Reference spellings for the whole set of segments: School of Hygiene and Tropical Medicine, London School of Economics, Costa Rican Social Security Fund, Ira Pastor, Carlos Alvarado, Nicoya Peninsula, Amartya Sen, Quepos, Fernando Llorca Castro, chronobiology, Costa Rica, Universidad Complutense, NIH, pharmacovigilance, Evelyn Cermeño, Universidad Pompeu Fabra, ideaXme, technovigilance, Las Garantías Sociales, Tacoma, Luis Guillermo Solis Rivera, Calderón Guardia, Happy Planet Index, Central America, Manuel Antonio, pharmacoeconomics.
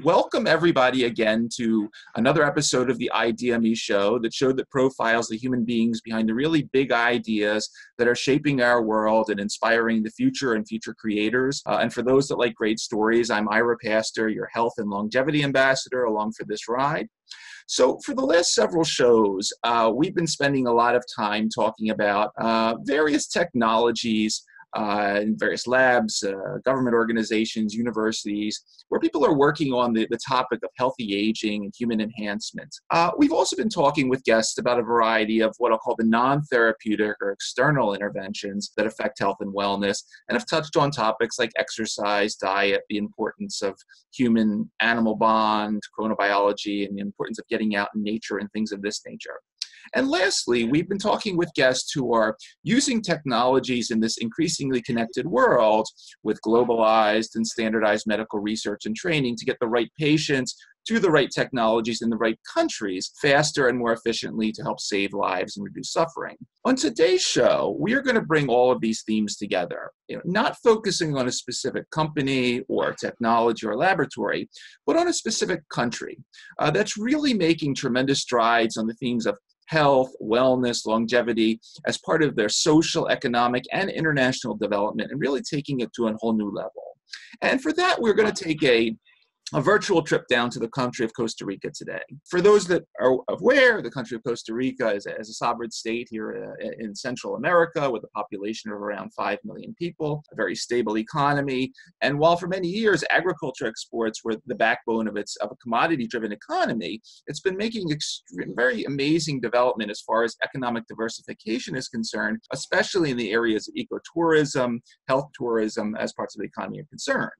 Welcome everybody again to another episode of the ideaXme show that profiles the human beings behind the really big ideas that are shaping our world and inspiring the future and future creators. And for those that like great stories, I'm Ira Pastor, your health and longevity ambassador along for this ride. So for the last several shows, we've been spending a lot of time talking about various technologies in various labs, government organizations, universities, where people are working on the topic of healthy aging and human enhancement. We've also been talking with guests about a variety of what I'll call the non-therapeutic or external interventions that affect health and wellness, and have touched on topics like exercise, diet, the importance of human-animal bond, chronobiology, and the importance of getting out in nature and things of this nature. And lastly, we've been talking with guests who are using technologies in this increasingly connected world with globalized and standardized medical research and training to get the right patients to the right technologies in the right countries faster and more efficiently to help save lives and reduce suffering. On today's show, we are going to bring all of these themes together, not focusing on a specific company or technology or laboratory, but on a specific country that's really making tremendous strides on the themes of health, wellness, longevity as part of their social, economic, and international development, and really taking it to a whole new level. And for that, we're going to take a virtual trip down to the country of Costa Rica today. For those that are aware, the country of Costa Rica is a sovereign state here in Central America with a population of around 5 million people, a very stable economy. And while for many years agriculture exports were the backbone of a commodity-driven economy, it's been making very amazing development as far as economic diversification is concerned, especially in the areas of ecotourism, health tourism, as parts of the economy are concerned.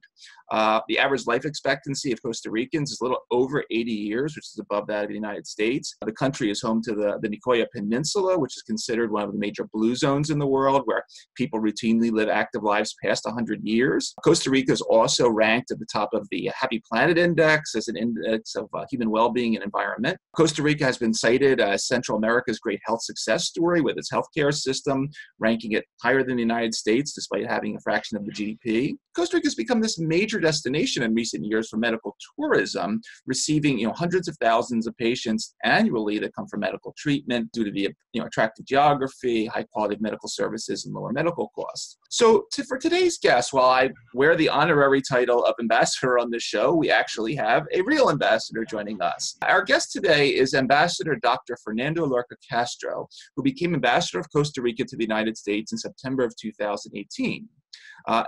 The average life expectancy of Costa Ricans is a little over 80 years, which is above that of the United States. The country is home to the Nicoya Peninsula, which is considered one of the major blue zones in the world, where people routinely live active lives past 100 years. Costa Rica is also ranked at the top of the Happy Planet Index as an index of human well-being and environment. Costa Rica has been cited as Central America's great health success story with its healthcare system, ranking it higher than the United States despite having a fraction of the GDP. Costa Rica has become this major destination in recent years for medical tourism, receiving hundreds of thousands of patients annually that come for medical treatment due to the attractive geography, high quality of medical services, and lower medical costs. So for today's guest, while I wear the honorary title of ambassador on this show, we actually have a real ambassador joining us. Our guest today is Ambassador Dr. Fernando Llorca Castro, who became ambassador of Costa Rica to the United States in September of 2018.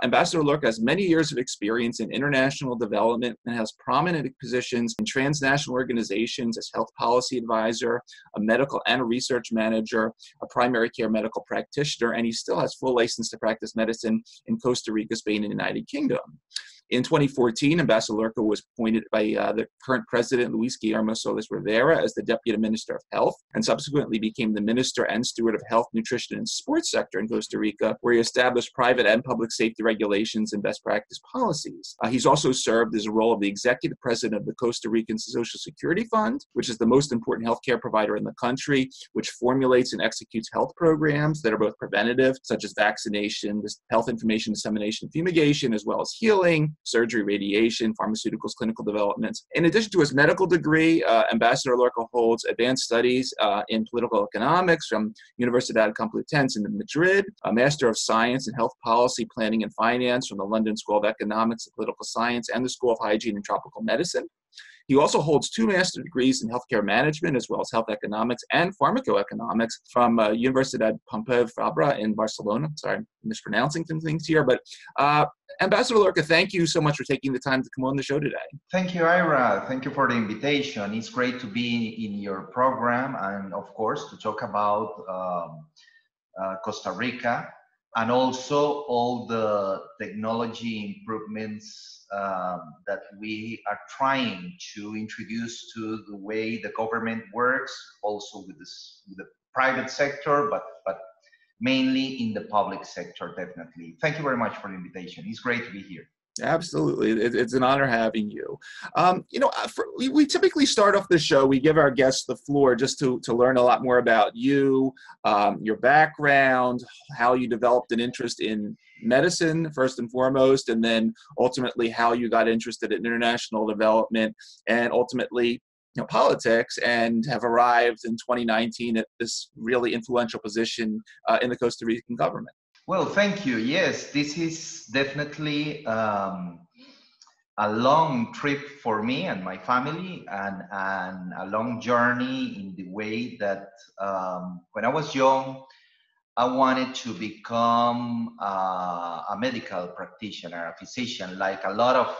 Ambassador Llorca has many years of experience in international development and has prominent positions in transnational organizations as health policy advisor, a medical and a research manager, a primary care medical practitioner, and he still has full license to practice medicine in Costa Rica, Spain, and the United Kingdom. In 2014, Ambassador Llorca was appointed by the current president, Luis Guillermo Solis Rivera, as the Deputy Minister of Health, and subsequently became the Minister and Steward of Health, Nutrition, and Sports Sector in Costa Rica, where he established private and public safety regulations and best practice policies. He's also served as a role of the Executive President of the Costa Rican Social Security Fund, which is the most important healthcare provider in the country, which formulates and executes health programs that are both preventative, such as vaccination, health information dissemination, fumigation, as well as healing, surgery, radiation, pharmaceuticals, clinical developments. In addition to his medical degree, Ambassador Llorca holds advanced studies in political economics from Universidad Complutense in Madrid, a Master of Science in Health Policy, Planning and Finance from the London School of Economics and Political Science, and the School of Hygiene and Tropical Medicine. He also holds two master's degrees in healthcare management, as well as health economics and pharmacoeconomics from Universidad Pompeu Fabra in Barcelona. Sorry, I'm mispronouncing some things here, but Ambassador Llorca, thank you so much for taking the time to come on the show today. Thank you, Ira. Thank you for the invitation. It's great to be in your program and, of course, to talk about Costa Rica and also all the technology improvements that we are trying to introduce to the way the government works, also with the private sector, but mainly in the public sector, definitely. Thank you very much for the invitation. It's great to be here. Absolutely. It's an honor having you. We typically start off the show, we give our guests the floor just to learn a lot more about you, your background, how you developed an interest in medicine first and foremost, and then ultimately how you got interested in international development and ultimately politics, and have arrived in 2019 at this really influential position in the Costa Rican government. Well, thank you. Yes, this is definitely a long trip for me and my family, and a long journey in the way that when I was young, I wanted to become a medical practitioner, a physician, like a lot of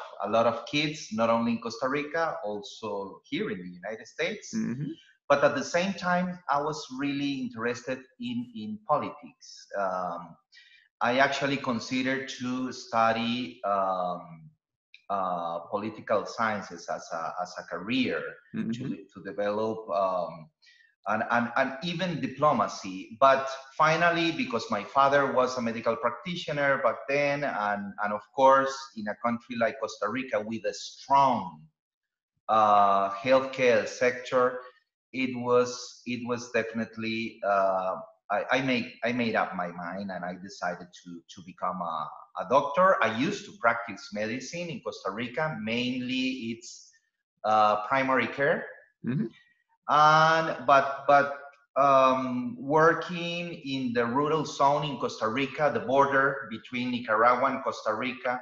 kids, not only in Costa Rica, also here in the United States. Mm-hmm. But at the same time, I was really interested in politics. I actually considered to study political sciences as a career, mm-hmm. to develop and even diplomacy. But finally, because my father was a medical practitioner back then, and of course, in a country like Costa Rica with a strong healthcare sector, it was definitely I made up my mind, and I decided to become a doctor. I used to practice medicine in Costa Rica, mainly it's primary care. Mm-hmm. And but working in the rural zone in Costa Rica, the border between Nicaragua and Costa Rica,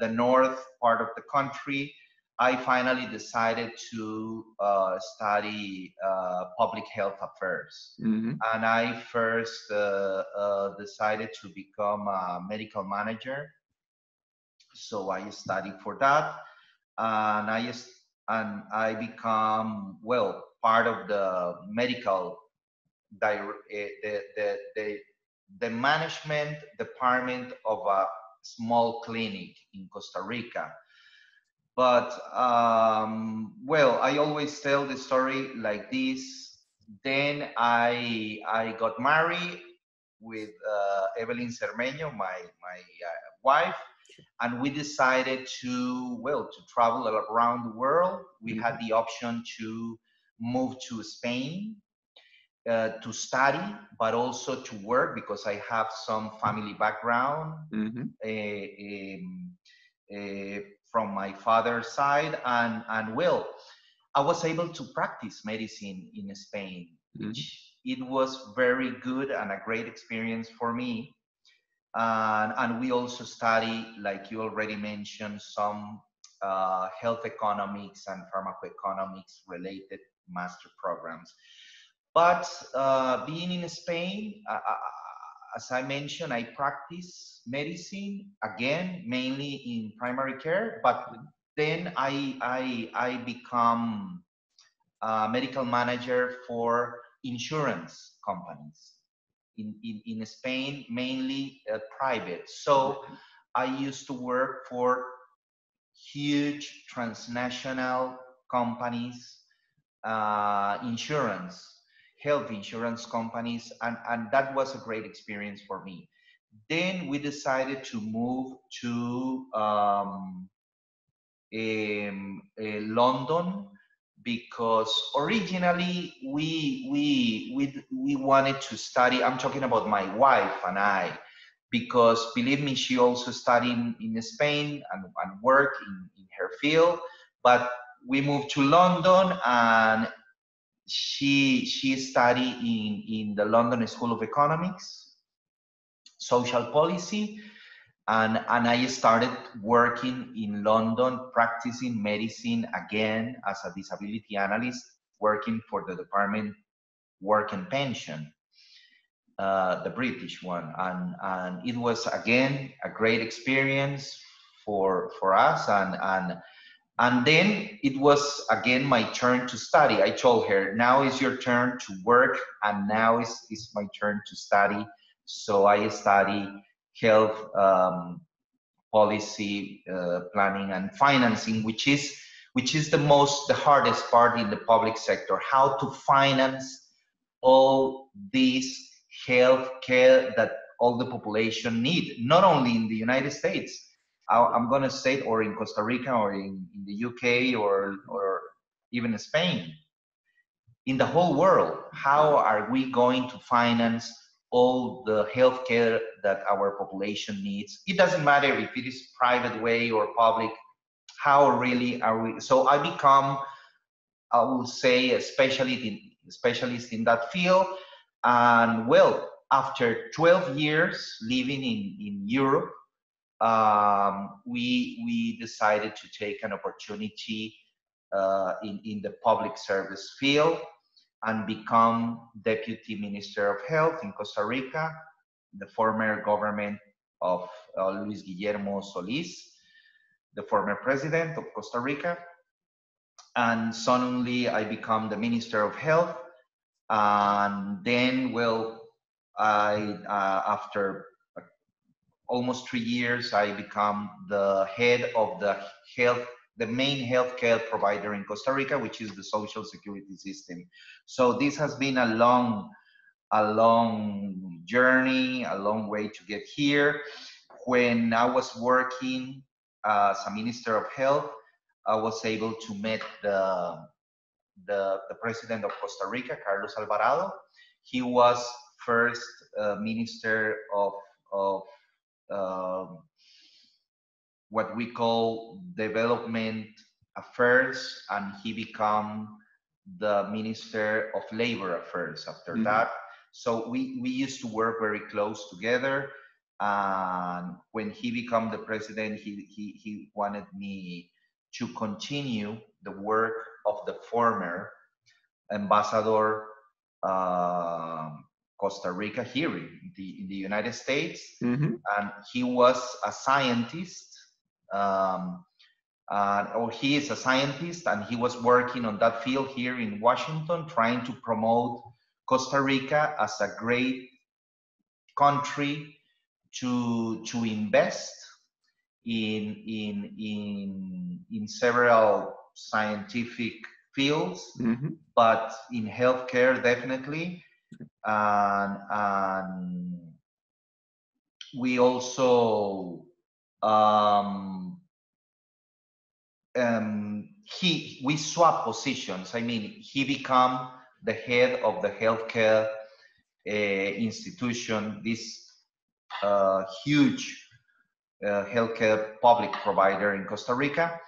the north part of the country, I finally decided to study public health affairs. Mm-hmm. And I first decided to become a medical manager. So I studied for that, and I become, well, part of the medical, the management department of a small clinic in Costa Rica. But, well, I always tell the story like this. Then I got married with Evelyn Cermeño, my wife, and we decided to travel around the world. We had the option to move to Spain to study, but also to work, because I have some family background. Mm-hmm. From my father's side, and I was able to practice medicine in Spain, which it was very good and a great experience for me. And we also study, like you already mentioned, some health economics and pharmacoeconomics related master programs. But being in Spain, as I mentioned, I practice medicine again, mainly in primary care, but then I become a medical manager for insurance companies in Spain, mainly private. So I used to work for huge transnational companies, health insurance companies, and that was a great experience for me. Then we decided to move to London, because originally we wanted to study. I'm talking about my wife and I, because believe me, she also studied in Spain and worked in her field, but we moved to London, and she studied in the London School of Economics, social policy, and I started working in London, practicing medicine again as a disability analyst, working for the Department Work and Pension, the British one. And it was, again, a great experience for us, and then it was again my turn to study. I told her, now is your turn to work, and now is my turn to study. So I study health policy, planning and financing, which is the hardest part in the public sector, how to finance all this health care that all the population need, not only in the United States, I'm going to say, or in Costa Rica, or in the UK, or even Spain, in the whole world. How are we going to finance all the healthcare that our population needs. It doesn't matter if it is private way or public, how really are we? So I become, I will say, a specialist in that field. And well, after 12 years living in Europe, we decided to take an opportunity in the public service field and become Deputy Minister of Health in Costa Rica, the former government of Luis Guillermo Solis, the former president of Costa Rica. And suddenly I become the Minister of Health. And then, well, after almost 3 years, I become the head of the health, the main healthcare provider in Costa Rica, which is the social security system. So this has been a long journey, a long way to get here. When I was working as a Minister of Health, I was able to meet the president of Costa Rica, Carlos Alvarado. He was first minister of what we call development affairs, and he became the Minister of Labor Affairs after that. So we used to work very close together. And when he became the president, he wanted me to continue the work of the former ambassador Costa Rica here in the United States. And he was a scientist, or he is a scientist, and he was working on that field here in Washington, trying to promote Costa Rica as a great country to invest in several scientific fields, but in healthcare definitely. And we also we swap positions. I mean, he became the head of the healthcare institution, this huge healthcare public provider in Costa Rica,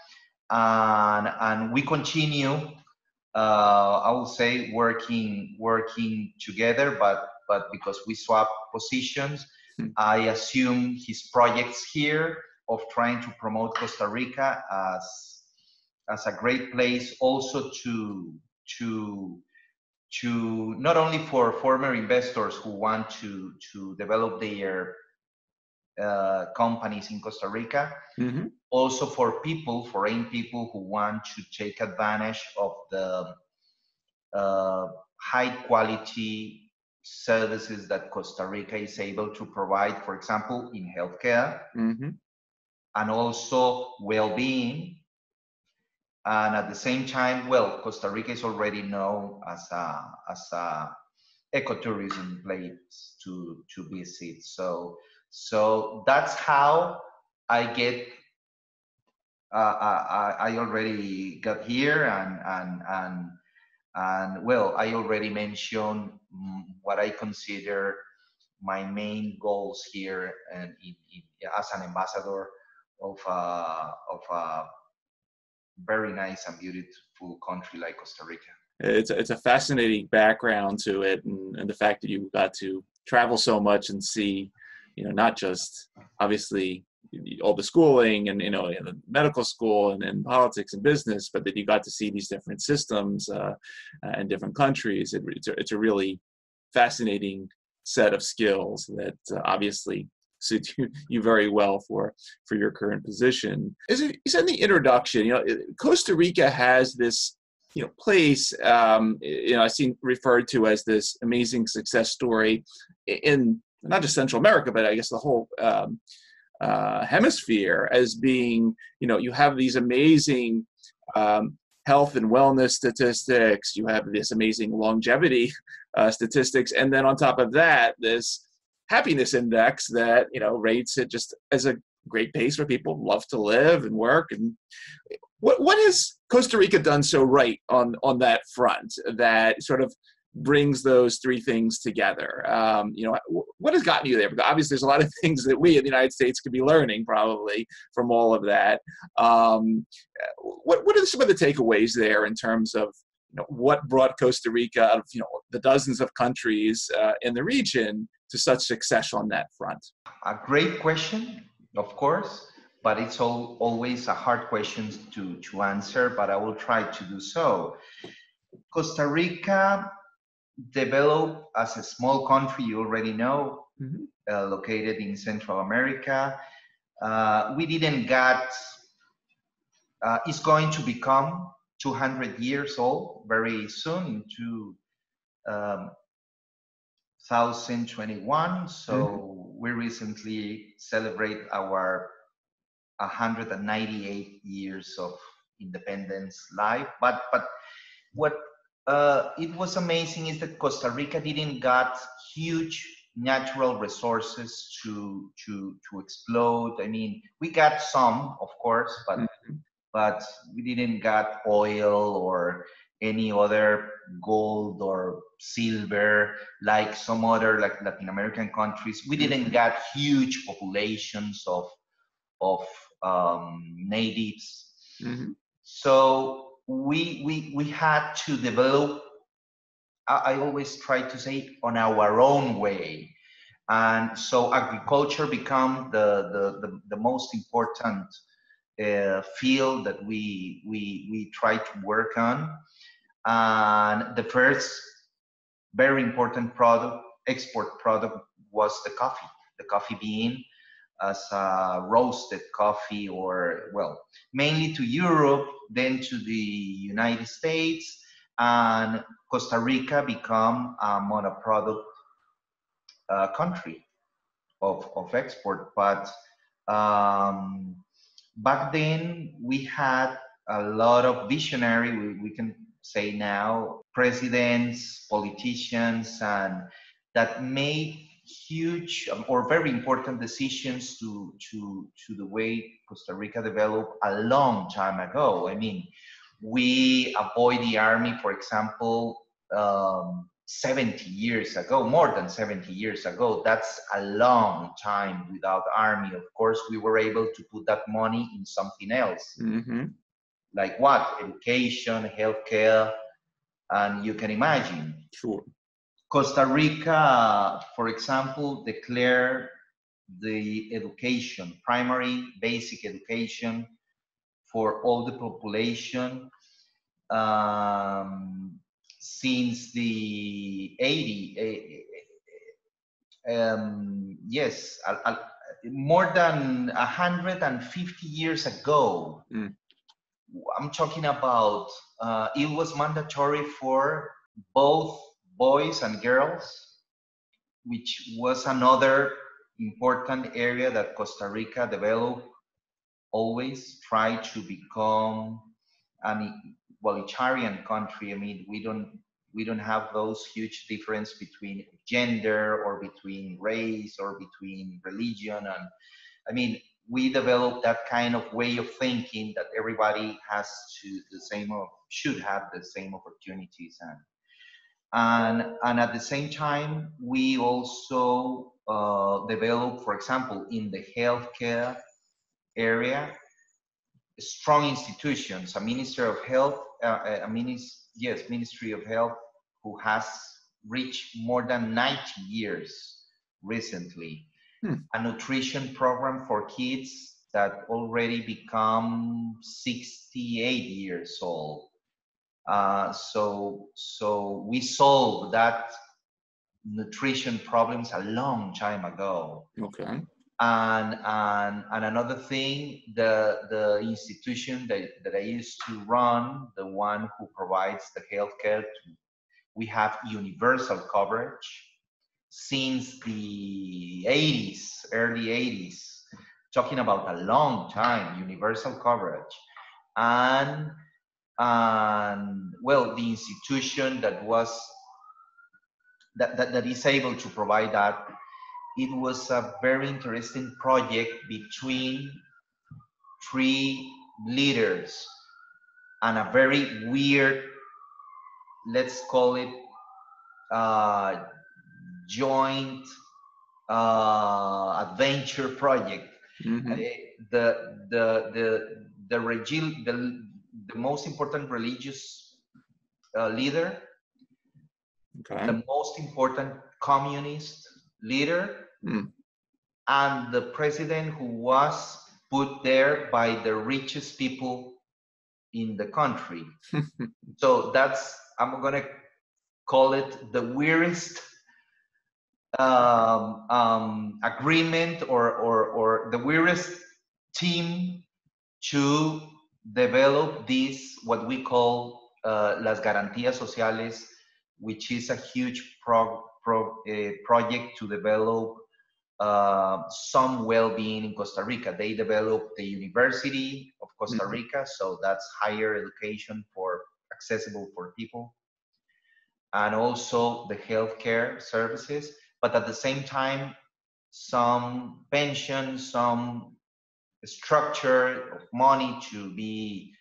and we continue. I would say working together, but because we swap positions, I assume his projects here of trying to promote Costa Rica as a great place also to not only for former investors who want to develop their companies in Costa Rica, also for people, foreign people who want to take advantage of the high quality services that Costa Rica is able to provide, for example, in healthcare and also well-being. And at the same time, well, Costa Rica is already known as a ecotourism place to visit. So that's how I get, I already got here, and well, I already mentioned what I consider my main goals here, and as an ambassador of a very nice and beautiful country like Costa Rica. It's a fascinating background to it, and the fact that you got to travel so much and see, you know, not just obviously all the schooling and, you know, the medical school and politics and business, but that you got to see these different systems and different countries. It's a really fascinating set of skills that obviously suits you very well for your current position. As you said in the introduction, you know, Costa Rica has this, you know, place, you know, I've seen referred to as this amazing success story in not just Central America, but I guess the whole hemisphere, as being, you know, you have these amazing health and wellness statistics, you have this amazing longevity statistics, and then on top of that, this happiness index that, you know, rates it just as a great place where people love to live and work. And what has Costa Rica done so right on that front that sort of brings those three things together? What has gotten you there? Because obviously there's a lot of things that we in the United States could be learning probably from all of that. What are some of the takeaways there in terms of what brought Costa Rica out of the dozens of countries in the region to such success on that front? A great question, of course, but it's always a hard question to answer, but I will try to do so. Costa Rica developed as a small country, you already know, located in Central America. We didn't get, it's going to become 200 years old very soon in 2021. So we recently celebrate our 198 years of independence life. But what it was amazing is that Costa Rica didn't got huge natural resources to explode. I mean, we got some, of course, but we didn't got oil or any other gold or silver like some other like Latin American countries. We didn't got huge populations of natives. So we had to develop, I always try to say, on our own way. And so agriculture became the most important field that we try to work on. And the first very important product, export product, was the coffee bean as roasted coffee, or, well, mainly to Europe, then to the United States, and Costa Rica become a monoproduct country of export. But back then, we had a lot of visionary, we can say now, presidents, politicians, and that made huge or very important decisions to the way Costa Rica developed a long time ago. I mean, we avoid the army, for example, 70 years ago, more than 70 years ago. That's a long time without army. Of course, we were able to put that money in something else. Like what? Education, healthcare, and you can imagine. Costa Rica, for example, declared the education, primary basic education for all the population since the 80s, yes, more than 150 years ago. I'm talking about, it was mandatory for both boys and girls, which was another important area that Costa Rica developed, always try to become an egalitarian country. I mean, we don't have those huge difference between gender or between race or between religion. And I mean, we developed that kind of way of thinking that everybody has to the same, or should have the same opportunities. And at the same time, we also developed, for example, in the healthcare area, strong institutions. A Ministry of Health, Ministry of Health, who has reached more than 90 years recently. A nutrition program for kids that already become 68 years old. So we solved that nutrition problems a long time ago. And another thing, the institution that I used to run, the one who provides the healthcare, we have universal coverage since the 80s, early 80s. Talking about a long time, universal coverage. And well, the institution that is able to provide that, it was a very interesting project between three leaders and a very weird, let's call it joint adventure project. Mm-hmm. The most important religious leader, okay, the most important communist leader, mm, and the president who was put there by the richest people in the country. So that's, I'm gonna call it the weirdest agreement or the weirdest team to develop this, what we call Las Garantías Sociales, which is a huge project to develop some well-being in Costa Rica. They developed the University of Costa Rica, so that's higher education for accessible for people, and also the healthcare services. But at the same time, some pension, some structure of money to be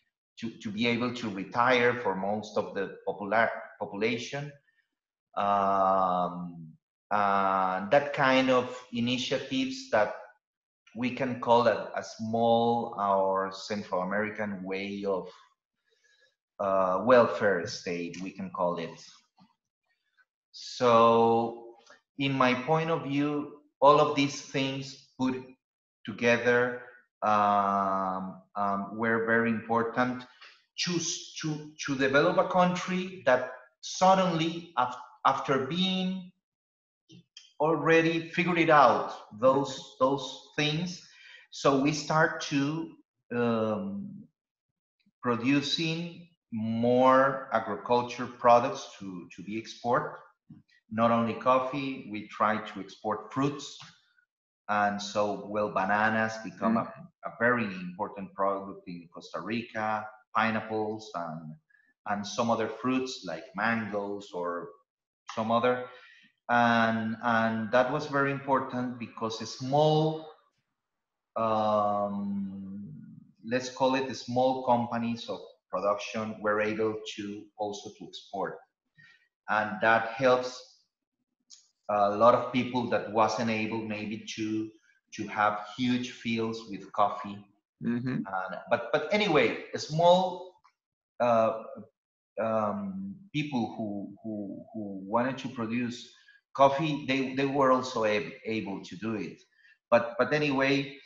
able to retire for most of the population. That kind of initiatives that we can call a small or Central American way of welfare state, we can call it. So in my point of view, all of these things put together were very important to develop a country that suddenly, after being already figured out those things, so we start to producing more agriculture products to be exported. Not only coffee, we try to export fruits. And so, well, bananas become a very important product in Costa Rica, pineapples and some other fruits like mangoes or some other. And that was very important because a small, let's call it the small companies of production were able to also to export. And that helps a lot of people that wasn't able maybe to have huge fields with coffee. Mm-hmm. But anyway, a small people who wanted to produce coffee, they were also able to do it. But anyway,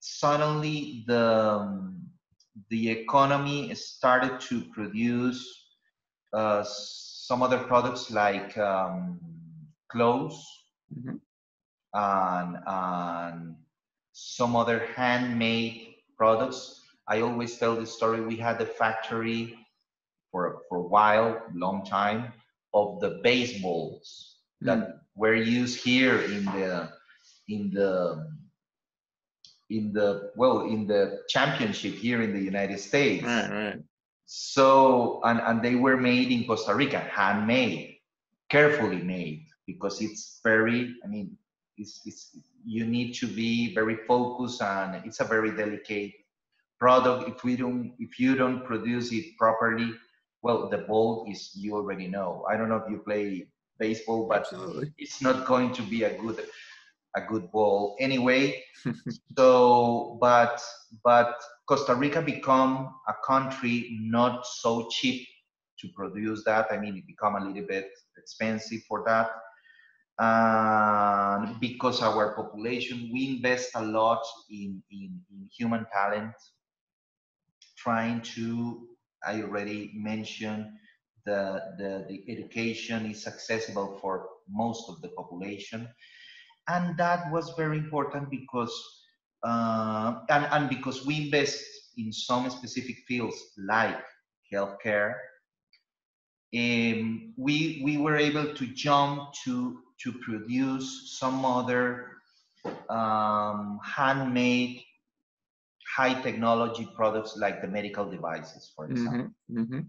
suddenly the economy started to produce some other products like clothes, mm-hmm, and some other handmade products. I always tell this story. We had a factory for a while, long time, of the baseballs, mm, that were used here in the championship here in the United States. Right, right. So and they were made in Costa Rica, handmade, carefully made. Because it's very, I mean, it's you need to be very focused, and it's a very delicate product. If you don't produce it properly, well, the ball is, you already know. I don't know if you play baseball, but absolutely, it's not going to be a good ball anyway. So, but Costa Rica become a country not so cheap to produce that. I mean, it become a little bit expensive for that. Because our population, we invest a lot in human talent, trying to, I already mentioned, the education is accessible for most of the population. And that was very important because, and because we invest in some specific fields like healthcare, we were able to jump to produce some other handmade high technology products like the medical devices, for example. Mm-hmm, mm-hmm.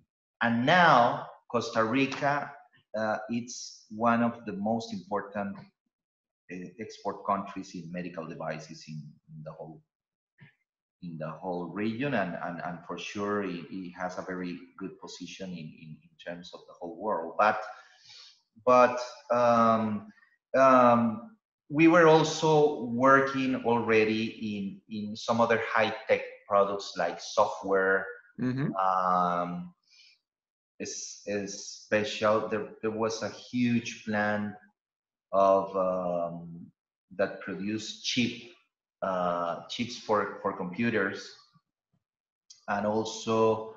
And now Costa Rica, it's one of the most important export countries in medical devices in the whole region, and for sure it has a very good position in terms of the whole world. But but we were also working already in some other high-tech products like software. Mm-hmm. There was a huge plan of that produced chips for computers, and also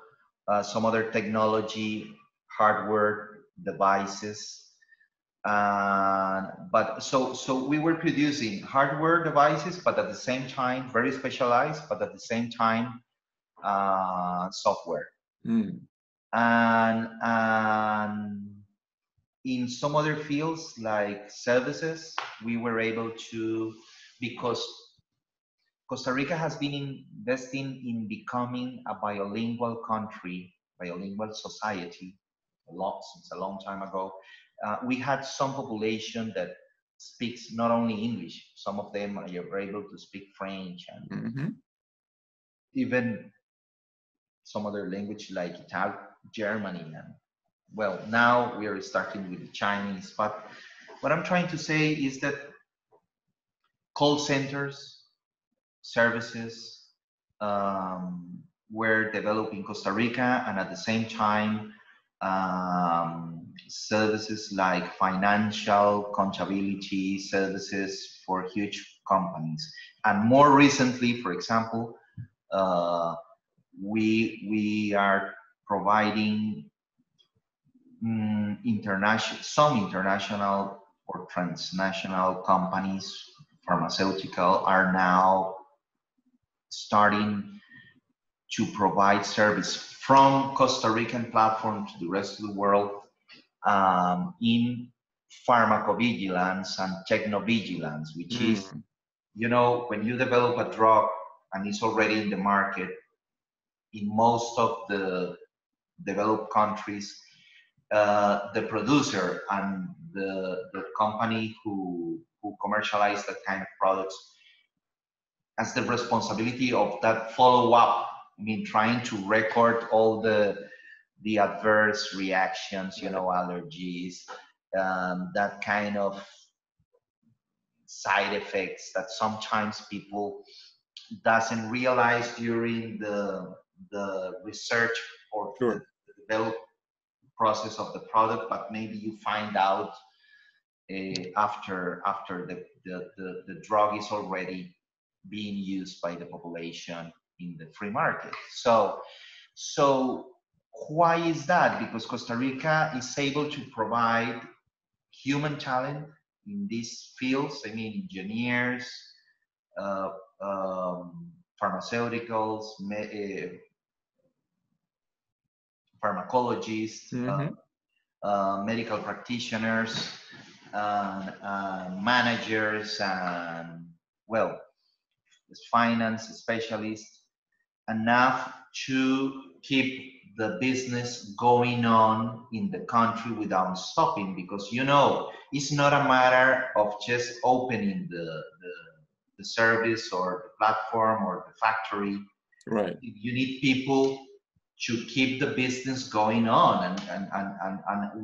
some other technology, hardware, devices. So we were producing hardware devices, but at the same time, very specialized, but at the same time, software. Mm. And in some other fields like services, we were able to, because Costa Rica has been investing in becoming a bilingual country, bilingual society, since a long time ago. We had some population that speaks not only English, some of them are able to speak French and mm-hmm. even some other language like Italian, Germany, and well, now we are starting with the Chinese. But what I'm trying to say is that call centers, services were developed in Costa Rica, and at the same time, services like financial accountability services for huge companies. And more recently, for example, we are providing some international or transnational companies, pharmaceutical, are now starting to provide service from Costa Rican platform to the rest of the world in pharmacovigilance and technovigilance, which is, you know, when you develop a drug and it's already in the market, in most of the developed countries, the producer and the company who commercialize that kind of products has the responsibility of that follow-up. I mean, trying to record all the adverse reactions, you know, allergies, that kind of side effects that sometimes people doesn't realize during the research or sure. the development process of the product, but maybe you find out after the drug is already being used by the population in the free market. So why is that? Because Costa Rica is able to provide human talent in these fields. I mean, engineers, pharmaceuticals, pharmacologists, mm-hmm. Medical practitioners, managers, and well, finance specialists, enough to keep the business going on in the country without stopping, because, you know, it's not a matter of just opening the service or the platform or the factory. Right. You need people to keep the business going on, and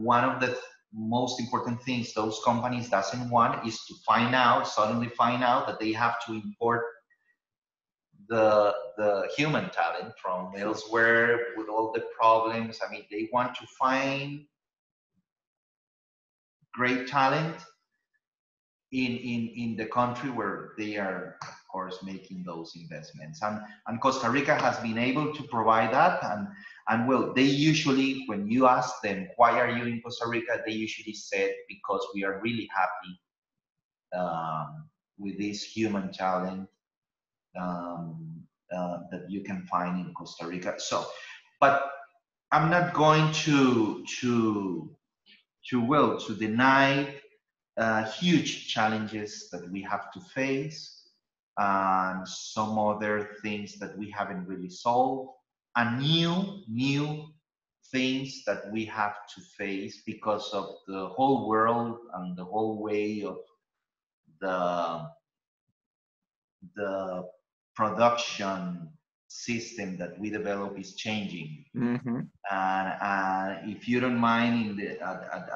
one of the most important things those companies doesn't want is to suddenly find out that they have to import the human talent from elsewhere with all the problems. I mean, they want to find great talent in the country where they are, of course, making those investments. And Costa Rica has been able to provide that. And well, they usually, when you ask them, why are you in Costa Rica? They usually said, because we are really happy with this human talent that you can find in Costa Rica. So, but I'm not going to deny huge challenges that we have to face, and some other things that we haven't really solved, and new things that we have to face because of the whole world and the whole way of the production system that we develop is changing. Mm-hmm. And if you don't mind,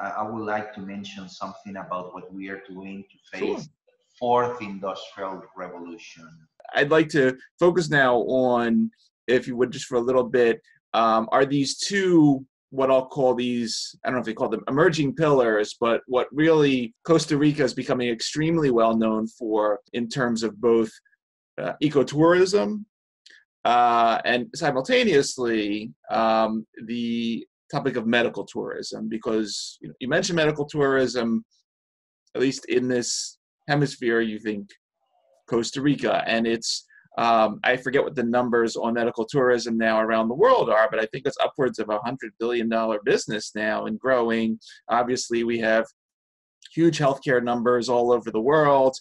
I would like to mention something about what we are doing to face the fourth industrial revolution. I'd like to focus now on, if you would, just for a little bit, are these two, what I'll call these, I don't know if they call them emerging pillars, but what really Costa Rica is becoming extremely well known for in terms of both ecotourism and simultaneously the topic of medical tourism, because you mentioned medical tourism, at least in this hemisphere, you think Costa Rica, and it's I forget what the numbers on medical tourism now around the world are, but I think it's upwards of $100 billion business now and growing. Obviously, we have huge healthcare numbers all over the world.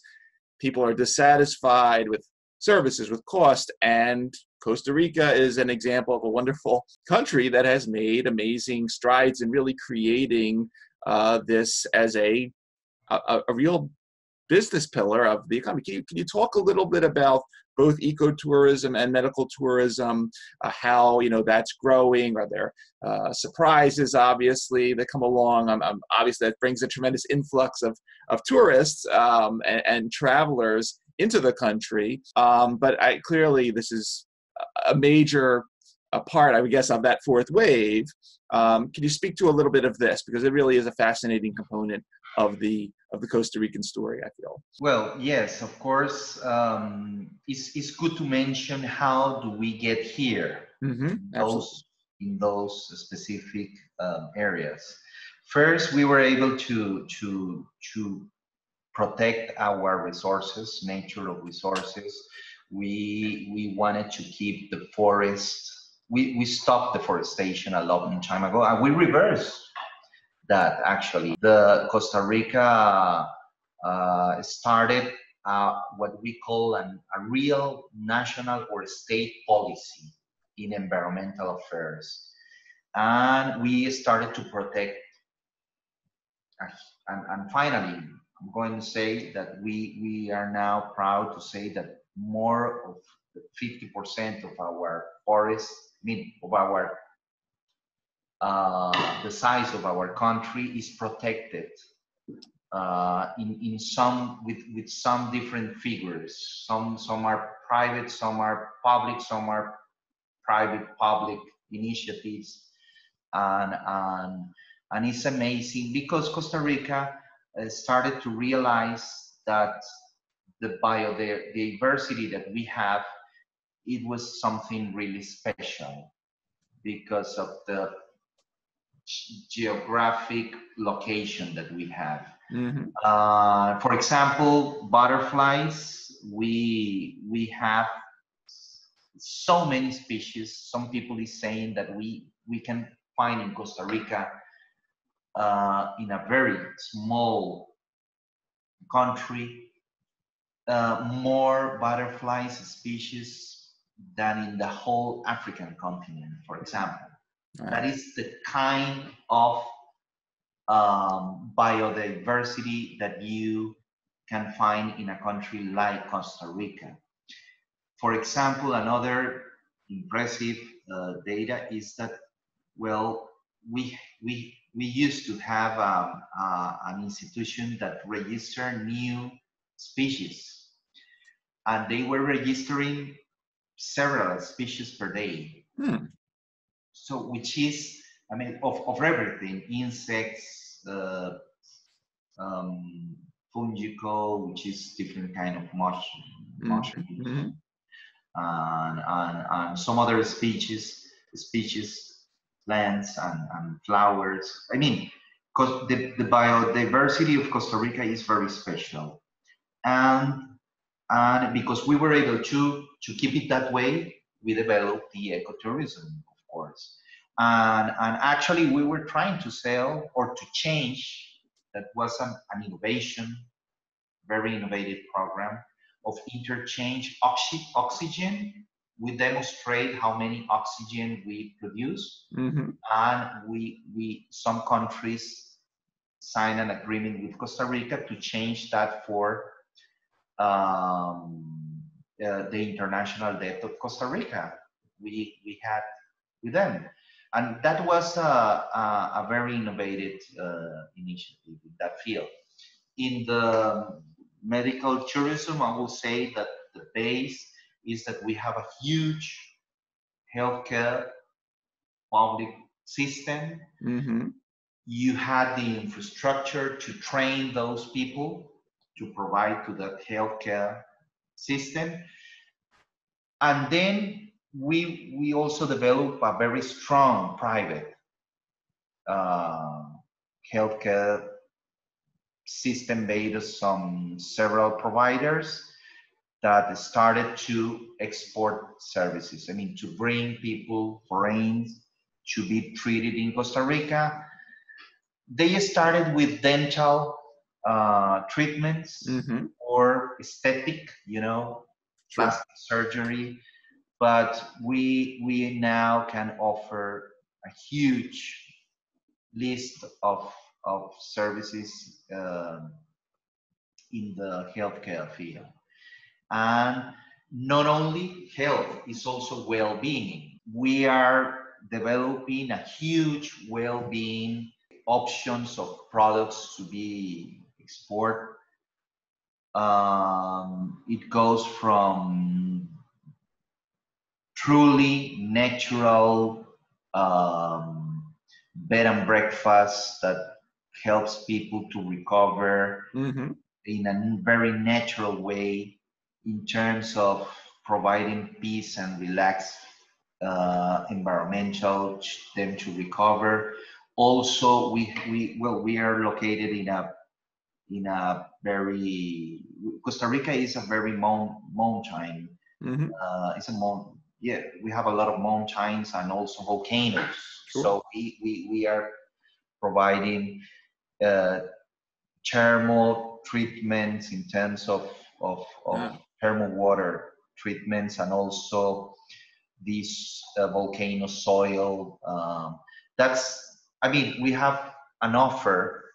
People are dissatisfied with services, with cost, and Costa Rica is an example of a wonderful country that has made amazing strides in really creating this as a real business pillar of the economy. Can you talk a little bit about both ecotourism and medical tourism, how that's growing? Are there surprises, obviously, that come along? Obviously, that brings a tremendous influx of tourists and travelers into the country. But clearly, this is a major part, I would guess, of that fourth wave. Can you speak to a little bit of this? Because it really is a fascinating component of the Costa Rican story, I feel. Well, yes, of course. It's good to mention how do we get here, in those specific areas. First, we were able to protect our resources, natural resources. We wanted to keep the forest. We stopped deforestation a long time ago, and we reversed that actually. The Costa Rica started what we call a real national or state policy in environmental affairs. And we started to protect, and finally, I'm going to say that we are now proud to say that more of 50% of our forests, the size of our country is protected in some with some different figures. Some are private, some are public, some are private-public initiatives, and it's amazing because Costa Rica started to realize that the biodiversity that we have, it was something really special because of the geographic location that we have. Mm-hmm. For example, butterflies, we have so many species. Some people is saying that we can find in Costa Rica in a very small country more butterfly species than in the whole African continent, for example. Right. That is the kind of biodiversity that you can find in a country like Costa Rica. For example, another impressive data is that, well, we used to have an institution that registered new species, and they were registering several species per day. Hmm. So, which is, I mean, of everything, insects, fungical, which is different kind of mushroom, mm-hmm. and some other species, plants and flowers. I mean, because the biodiversity of Costa Rica is very special, and because we were able to keep it that way, we developed the ecotourism. And actually we were trying to sell or to change, that was an innovation, very innovative program of interchange oxygen. We demonstrate how many oxygen we produce, mm-hmm. and we some countries sign an agreement with Costa Rica to change that for the international debt of Costa Rica. we had with them. And that was a very innovative initiative in that field. In the medical tourism, I will say that the base is that we have a huge healthcare public system. Mm-hmm. You had the infrastructure to train those people to provide to that healthcare system. And then we also developed a very strong private healthcare system based on several providers that started to export services. I mean, to bring people, foreigners, to be treated in Costa Rica. They started with dental treatments, mm-hmm, or aesthetic, you know, plastic surgery, but we now can offer a huge list of services in the healthcare field. And not only health, it's also well-being. We are developing a huge well-being options of products to be exported. It goes from truly natural bed and breakfast that helps people to recover, mm-hmm, in a very natural way, in terms of providing peace and relaxed environmental them to recover. Also, we are located in a very, Costa Rica is a very mountain. Mm-hmm. It's a mountain. Yeah, we have a lot of mountains and also volcanoes. Sure. So we are providing thermal treatments in terms of yeah, thermal water treatments, and also these volcano soil. I mean, we have an offer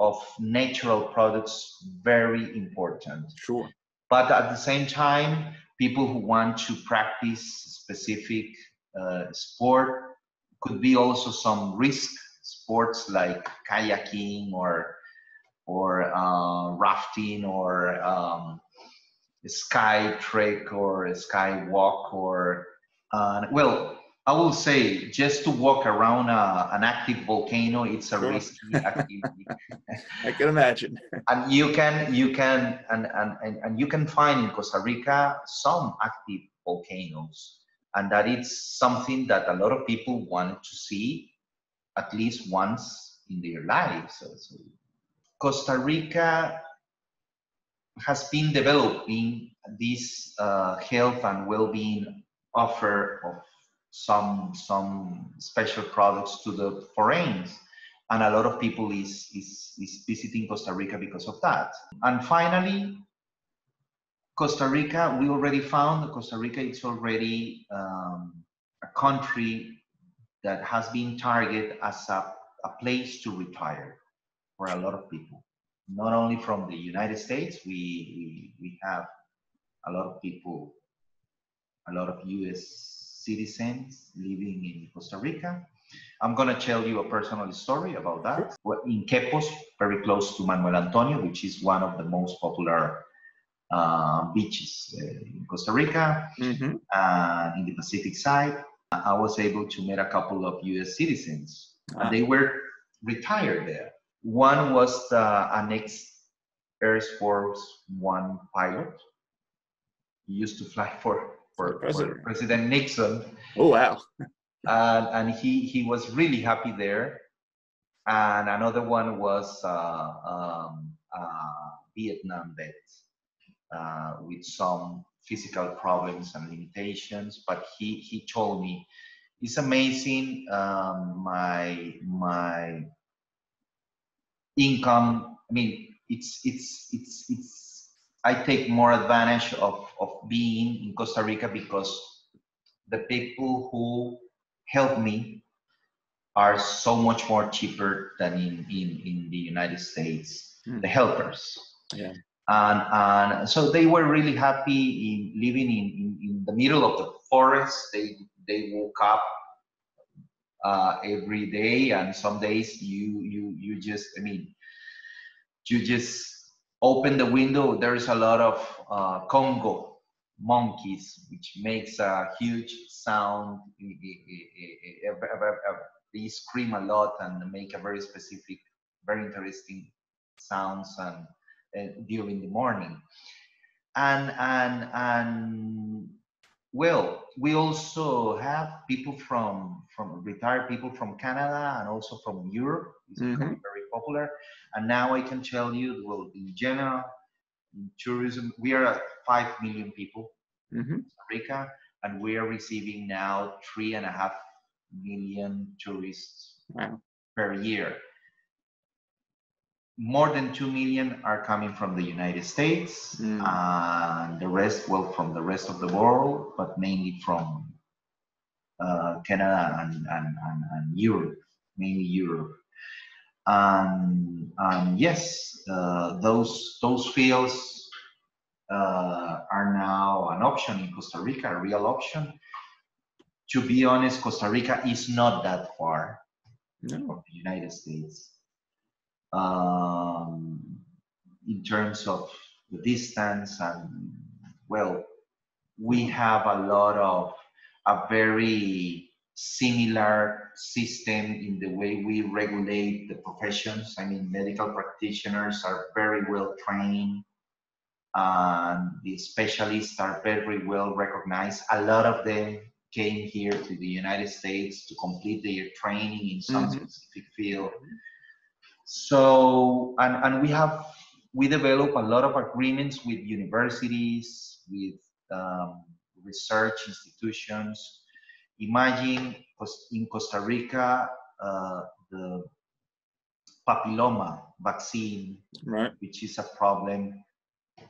of natural products, very important. Sure. But at the same time, people who want to practice specific sport, could be also some risk sports like kayaking or rafting or sky trek or sky walk or, well, I will say, just to walk around an active volcano, it's a risky activity. I can imagine. And you can find in Costa Rica some active volcanoes, and that is something that a lot of people want to see at least once in their lives. So Costa Rica has been developing this health and well-being offer of some special products to the foreigners, and a lot of people is visiting Costa Rica because of that. And finally, Costa Rica, we already found that Costa Rica is already a country that has been targeted as a place to retire for a lot of people, not only from the United States. We have a lot of people, a lot of US citizens living in Costa Rica. I'm going to tell you a personal story about that. Sure. In Quepos, very close to Manuel Antonio, which is one of the most popular beaches in Costa Rica, mm-hmm, in the Pacific side, I was able to meet a couple of US citizens. Ah. And they were retired there. One was an ex-Air Force One pilot. He used to fly for President Nixon. Oh, wow. And he was really happy there. And another one was Vietnam vet with some physical problems and limitations, but he told me, it's amazing, my income, I mean, it's I take more advantage of being in Costa Rica because the people who help me are so much more cheaper than in the United States, the helpers. Yeah. And so they were really happy in living in the middle of the forest. They they woke up every day, and some days you just, I mean, you just open the window. There's a lot of Congo monkeys, which makes a huge sound. They scream a lot and make a very specific, very interesting sounds and during the morning. And well, we also have people from retired people from Canada and also from Europe. It's very popular. And now I can tell you, well, in general, in tourism, we are at 5 million people in Costa Rica, and we are receiving now 3.5 million tourists per year. More than 2 million are coming from the United States, and the rest, well, from the rest of the world, but mainly from Canada and Europe, mainly Europe. Yes, those fields are now an option in Costa Rica, a real option. To be honest, Costa Rica is not that far from the United States in terms of the distance, and well, we have a lot of a very similar system in the way we regulate the professions. I mean, medical practitioners are very well trained, and the specialists are very well recognized. A lot of them came here to the United States to complete their training in some specific field. So, and we develop a lot of agreements with universities, with research institutions. Imagine in Costa Rica, the papilloma vaccine, which is a problem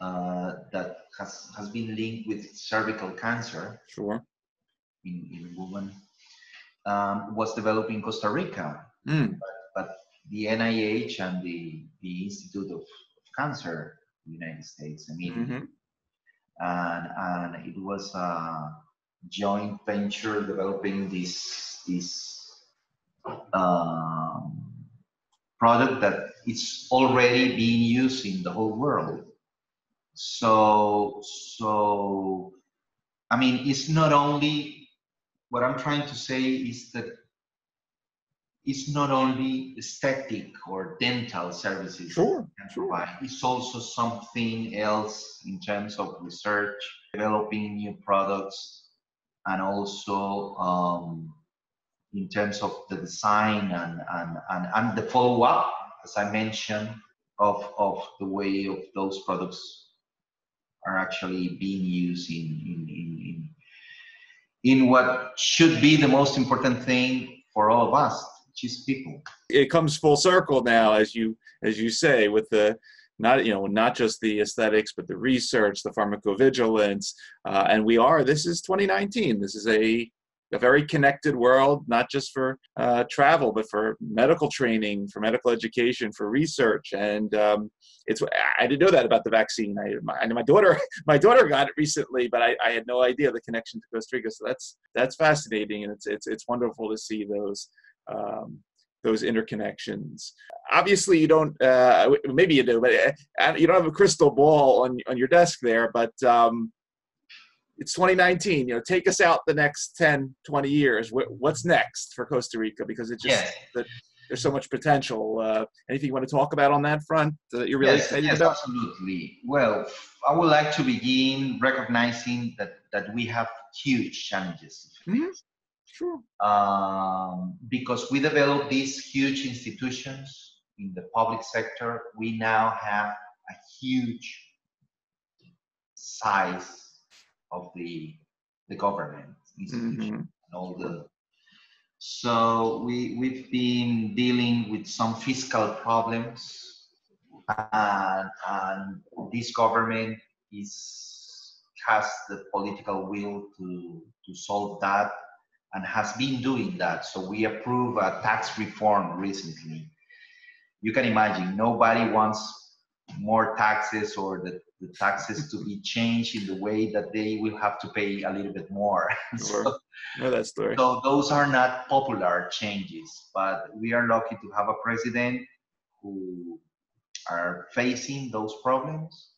that has been linked with cervical cancer. In women, was developed in Costa Rica, but the NIH and the Institute of Cancer in the United States, I mean, and it was a joint venture developing this product that it's already being used in the whole world. So I mean, it's not only. What I'm trying to say is that it's not only aesthetic or dental services that can provide. It's also something else in terms of research, developing new products, and also in terms of the design and the follow-up, as I mentioned, of the way of those products are actually being used in what should be the most important thing for all of us, which is people. It comes full circle now, as you say, with the not just the aesthetics, but the research, the pharmacovigilance, and we are. This is 2019. This is a very connected world, not just for travel, but for medical training, for medical education, for research. And I didn't know that about the vaccine. My daughter got it recently, but I had no idea the connection to Costa Rica. So that's fascinating, and it's wonderful to see those interconnections. Obviously, you don't. Maybe you do, but you don't have a crystal ball on your desk there. But it's 2019, take us out the next 10, 20 years. What's next for Costa Rica? Because it's just that there's so much potential. Anything you want to talk about on that front that you're really excited about? Absolutely. Well, I would like to begin recognizing that we have huge challenges. Because we developed these huge institutions in the public sector, we now have a huge size of the government institution and all the. So we've been dealing with some fiscal problems, and this government has the political will to solve that, and has been doing that. So we approved a tax reform recently. You can imagine, nobody wants more taxes, or the the taxes to be changed in the way that they will have to pay a little bit more. So those are not popular changes, but we are lucky to have a president who are facing those problems,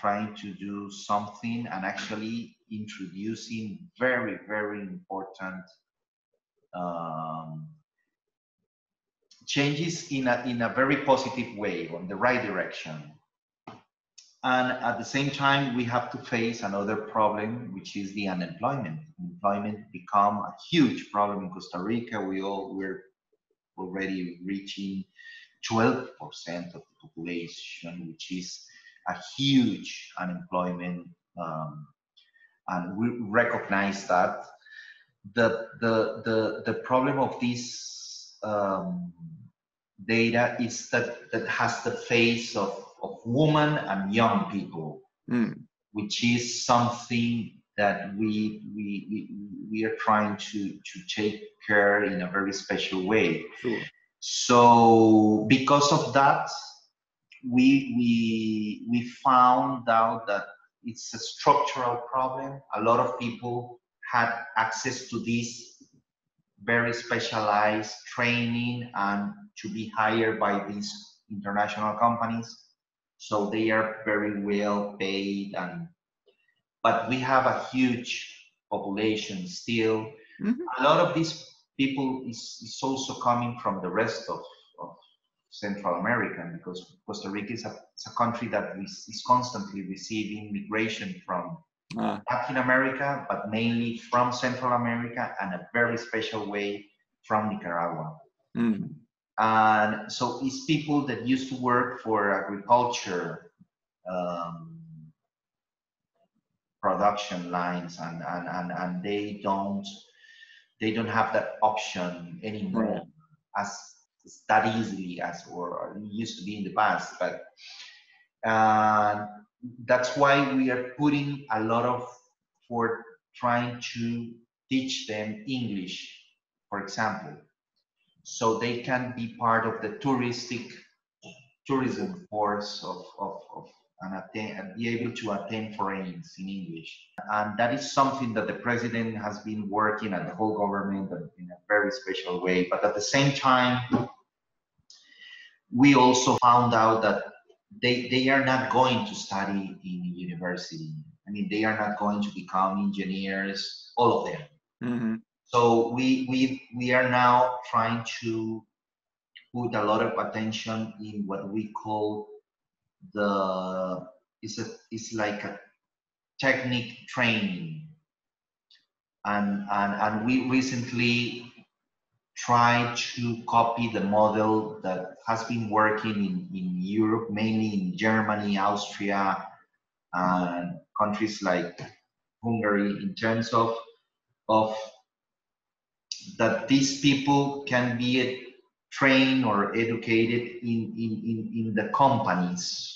trying to do something and actually introducing very, very important changes in a very positive way, on the right direction. And at the same time, we have to face another problem, which is the unemployment. Unemployment become a huge problem in Costa Rica. We're already reaching 12% of the population, which is a huge unemployment, and we recognize that. The problem of this data is that that has the face of women and young people, which is something that we are trying to take care in a very special way. Sure. So because of that, we found out that it's a structural problem. A lot of people had access to this very specialized training and to be hired by these international companies. So they are very well paid, and but we have a huge population still. A lot of these people is also coming from the rest of Central America, because Costa Rica is a country that is constantly receiving migration from Latin America, but mainly from Central America, and a very special way from Nicaragua. And so it's people that used to work for agriculture production lines, and they don't have that option anymore as that easily as or it used to be in the past. But that's why we are putting a lot of for trying to teach them English, for example, so they can be part of the tourism force and be able to attend foreigners in English. And that is something that the president has been working and the whole government in a very special way. But at the same time, we also found out that they are not going to study in university. I mean, they are not going to become engineers, all of them. So we are now trying to put a lot of attention in what we call it's like a technique training, and we recently tried to copy the model that has been working in Europe, mainly in Germany, Austria, and countries like Hungary, in terms of that these people can be trained or educated in the companies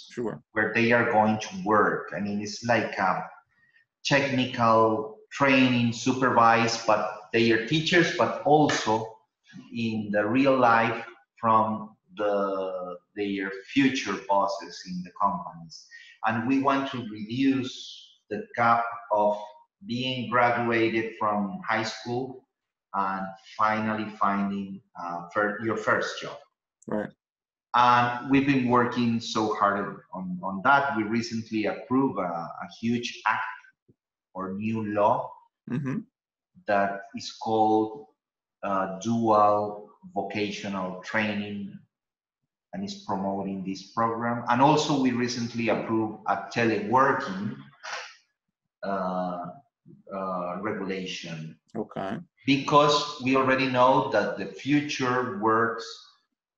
where they are going to work. I mean, it's like a technical training supervised, but they are teachers, but also in the real life from their future bosses in the companies. And we want to reduce the gap of being graduated from high school and finally finding your first job. And we've been working so hard on that. We recently approved a huge act or new law that is called dual vocational training, and is promoting this program. And also we recently approved a teleworking regulation. Because we already know that the future works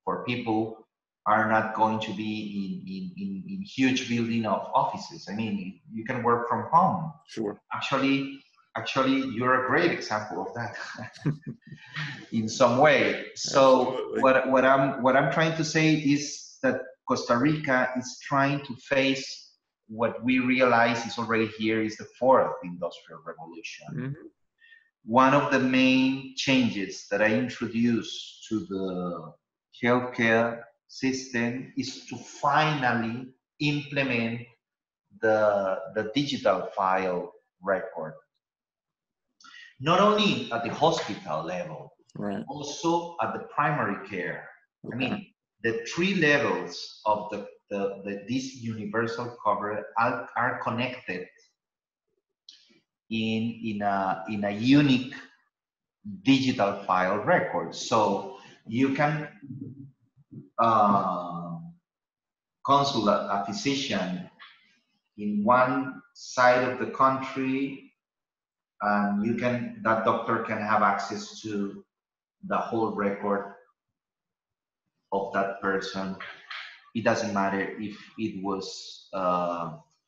for people are not going to be in huge building of offices. I mean, you can work from home. Actually, you're a great example of that in some way. So what I'm trying to say is that Costa Rica is trying to face what we realize is already here is the fourth industrial revolution. One of the main changes that I introduced to the healthcare system is to finally implement the digital file record, not only at the hospital level, right, also at the primary care. Okay. I mean, the three levels of this universal coverage are connected in a unique digital file record. So you can consult a physician in one side of the country, and you can, that doctor can have access to the whole record of that person. It doesn't matter if it was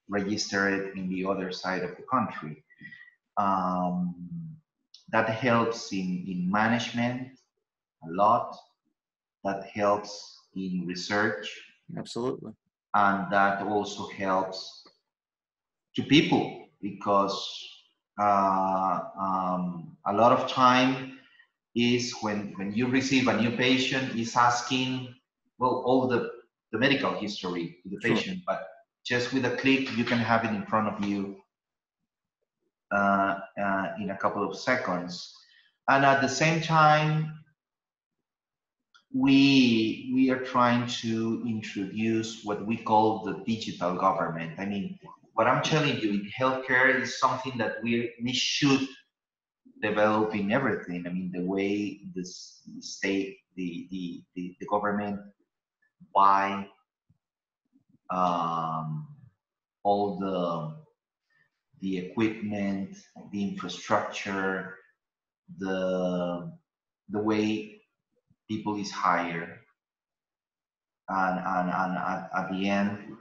registered in the other side of the country. That helps in management a lot. That helps in research. Absolutely. And that also helps to people, because a lot of time is when you receive a new patient is asking, well, all the medical history of the patient, sure, but just with a click, you can have it in front of you in a couple of seconds. And at the same time, we are trying to introduce what we call the digital government. I mean, what I'm telling you in healthcare is something that we should develop in everything. I mean, the way the state, the government buy all the equipment, the infrastructure, the way people is hired, and at the end,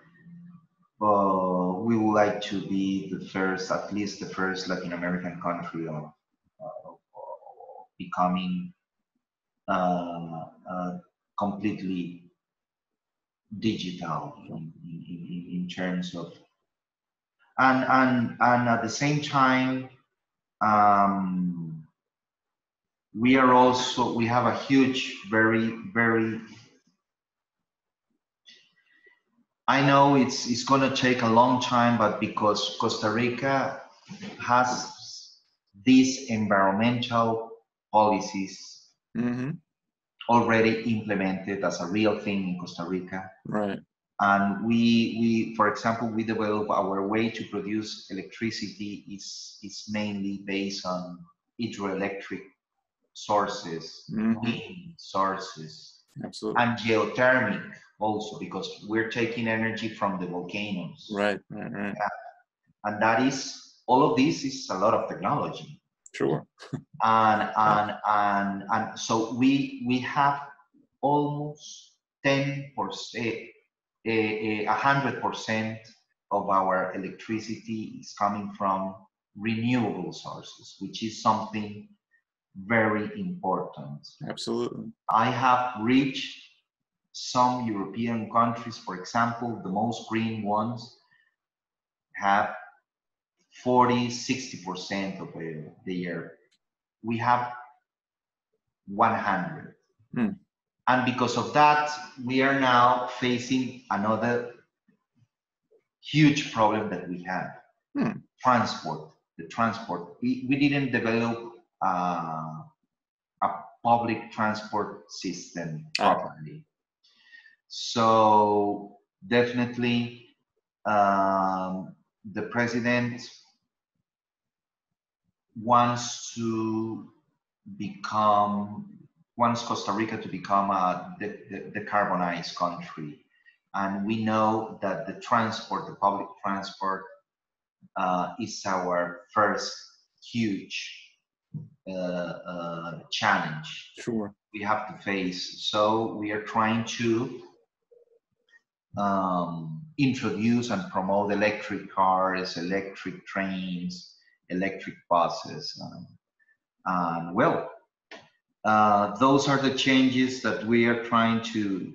we would like to be the first, at least the first Latin American country of becoming completely digital in terms of, and at the same time, we are also, we have a huge, very, I know it's gonna take a long time, but because Costa Rica has these environmental policies mm-hmm. already implemented as a real thing in Costa Rica. Right. And we for example, we develop our way to produce electricity is mainly based on hydroelectric sources, mm-hmm. wind sources, absolutely, and geothermic also, because we're taking energy from the volcanoes. Right, right, right. And that is, all of this is a lot of technology. Sure. And so we have almost 100% of our electricity is coming from renewable sources, which is something very important. Absolutely. I have reached some European countries, for example, the most green ones have 40–60% of the year. We have 100. Mm. And because of that, we are now facing another huge problem that we have. Mm. Transport, the transport. We didn't develop a public transport system properly. Okay. So definitely the president wants Costa Rica to become a decarbonized country. And we know that the transport, the public transport is our first huge challenge. Sure. We have to face. So we are trying to introduce and promote electric cars, electric trains, electric buses, and well, those are the changes that we are trying to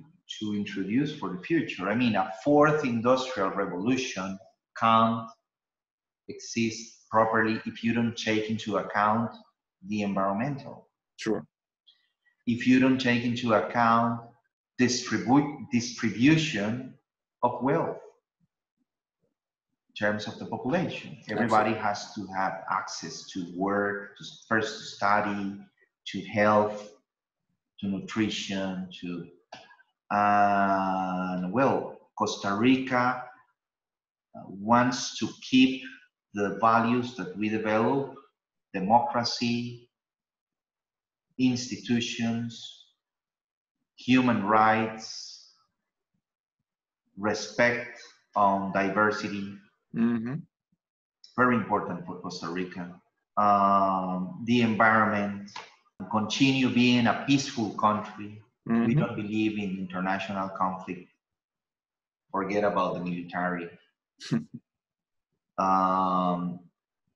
introduce for the future. I mean, a fourth industrial revolution can't exist properly if you don't take into account the environmental. Sure. If you don't take into account distribution of wealth, terms of the population. Everybody has to have access to work, to study, to health, to nutrition, to, well, Costa Rica wants to keep the values that we develop, democracy, institutions, human rights, respect on diversity. Mm-hmm. Very important for Costa Rica. The environment, continue being a peaceful country. Mm-hmm. We don't believe in international conflict. Forget about the military.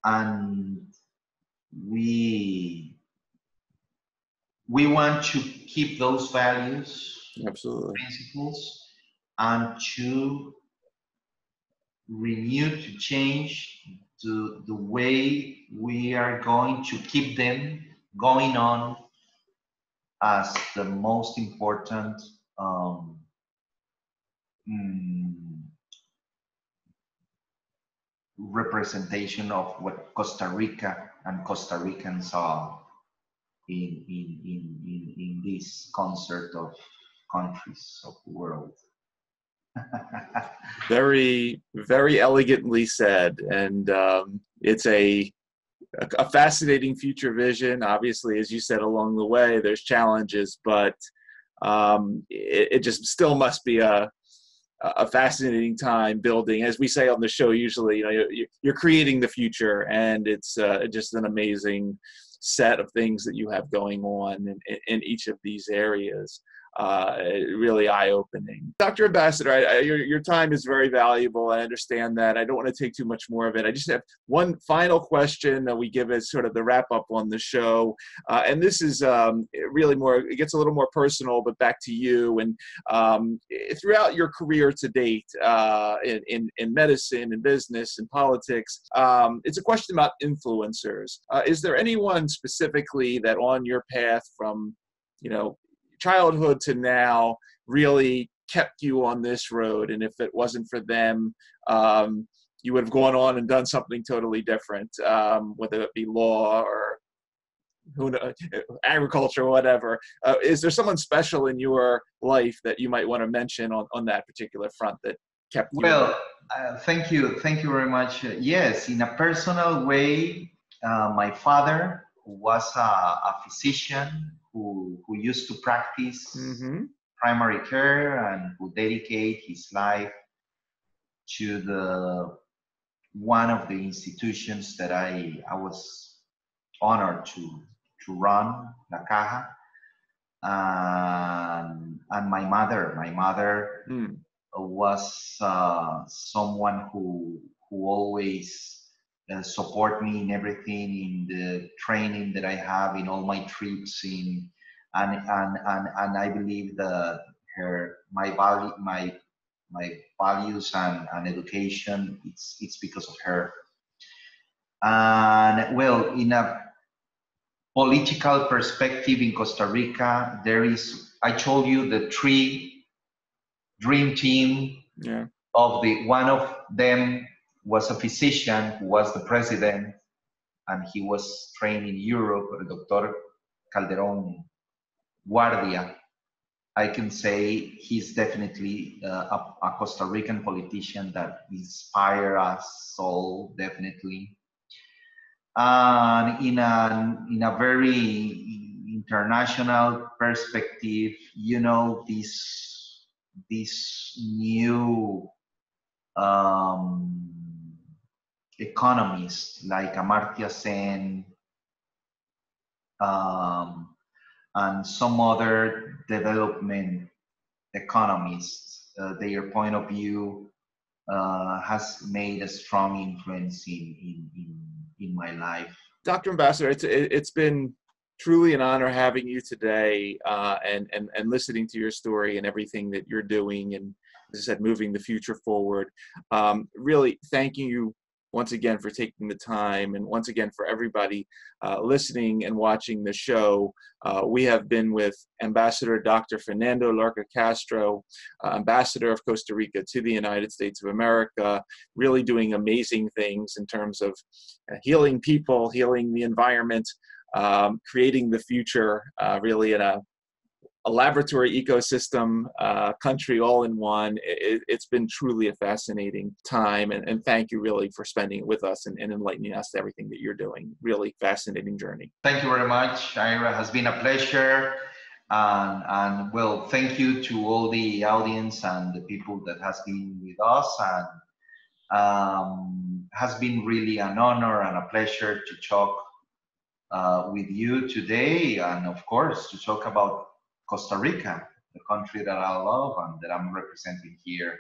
And we want to keep those values, principles, and to renew, to change the way we are going to keep them going on as the most important representation of what Costa Rica and Costa Ricans are in this concert of countries of the world. Very, very elegantly said, and it's a fascinating future vision. Obviously, as you said, along the way, there's challenges, but it just still must be a fascinating time building. As we say on the show, usually, you know, you're creating the future, and it's just an amazing set of things that you have going on in each of these areas. Really eye-opening. Dr. Ambassador, your time is very valuable. I understand that. I don't want to take too much more of it. I just have one final question that we give as sort of the wrap-up on the show. And this is really more, it gets a little more personal, but back to you. And throughout your career to date in medicine, in business, in politics, it's a question about influencers. Is there anyone specifically that on your path from, you know, childhood to now really kept you on this road, and if it wasn't for them, you would have gone on and done something totally different, whether it be law or who knows, agriculture or whatever? Is there someone special in your life that you might want to mention on that particular front that kept you? Well, thank you very much. Yes, in a personal way, my father was a physician who used to practice primary care and who dedicated his life to one of the institutions that I was honored to run, La Caja. And my mother was someone who always support me in everything, in the training that I have, in all my trips, and I believe that my values and education, it's because of her. And well, in a political perspective in Costa Rica, there is, I told you, the three dream team. Yeah. Of the one of them was a physician who was the president, and he was trained in Europe, Dr. Calderón Guardia. I can say he's definitely a Costa Rican politician that inspires us all, definitely. And in a very international perspective, you know, this new economists like Amartya Sen and some other development economists, their point of view has made a strong influence in my life. Dr. Ambassador, it's been truly an honor having you today and listening to your story and everything that you're doing, and as I said, moving the future forward. Really thanking you once again for taking the time, and once again for everybody listening and watching the show. We have been with Ambassador Dr. Fernando Llorca Castro, Ambassador of Costa Rica to the United States of America, really doing amazing things in terms of healing people, healing the environment, creating the future, really in a laboratory ecosystem, country all in one. It's been truly a fascinating time, and thank you really for spending it with us and enlightening us to everything that you're doing. Really fascinating journey. Thank you very much, Ira. It has been a pleasure, and well, thank you to all the audience and the people that has been with us, and has been really an honor and a pleasure to talk with you today, and of course to talk about Costa Rica, the country that I love and that I'm representing here